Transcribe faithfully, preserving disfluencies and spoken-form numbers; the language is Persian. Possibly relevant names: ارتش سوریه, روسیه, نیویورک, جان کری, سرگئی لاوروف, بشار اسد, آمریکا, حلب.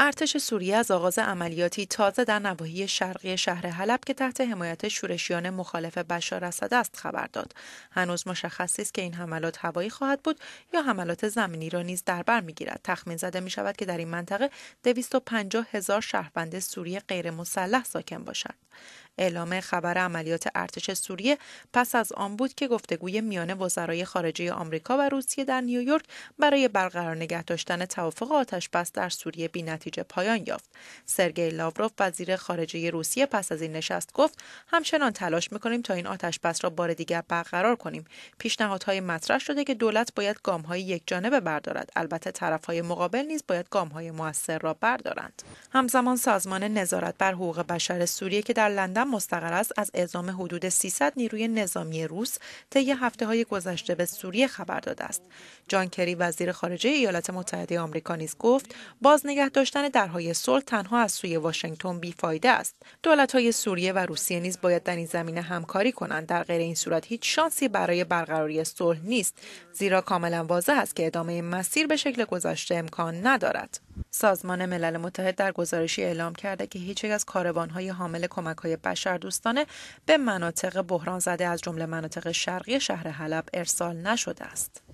ارتش سوریه از آغاز عملیاتی تازه در نواحی شرقی شهر حلب که تحت حمایت شورشیان مخالف بشار اسد است خبر داد. هنوز مشخص نیست که این حملات هوایی خواهد بود یا حملات زمینی را نیز در بر می‌گیرد. تخمین زده می‌شود که در این منطقه دویست و پنجاه هزار شهروند سوری غیر مسلح ساکن باشند. اعلام خبر عملیات ارتش سوریه پس از آن بود که گفتگوی میان وزرای خارجه آمریکا و روسیه در نیویورک برای برقرار نگه داشتن توافق آتشبس در سوریه بی‌نتیجه پایان یافت. سرگئی لاوروف وزیر خارجه روسیه پس از این نشست گفت همچنان تلاش می‌کنیم تا این آتشبس را بار دیگر برقرار کنیم. پیشنهادهای مطرح شده که دولت باید گام‌های یکجانبه بردارد. البته طرف‌های مقابل نیز باید گام‌های مؤثر را بردارند. همزمان سازمان نظارت بر حقوق بشر سوریه که در لندن مستقر است از اعزام حدود سیصد نیروی نظامی روس طی هفته‌های گذشته به سوریه خبر داده است. جان کری وزیر خارجه ایالات متحده آمریکا نیز گفت باز نگه داشتن درهای صلح تنها از سوی واشنگتن بی‌فایده است. دولت‌های سوریه و روسیه نیز باید در این زمینه همکاری کنند، در غیر این صورت هیچ شانسی برای برقراری صلح نیست، زیرا کاملا واضح است که ادامه این مسیر به شکل گذشته امکان ندارد. سازمان ملل متحد در گزارشی اعلام کرده که هیچ یک از کاروان‌های حامل کمک‌های بشردوستانه به مناطق بحران زده از جمله مناطق شرقی شهر حلب ارسال نشده است.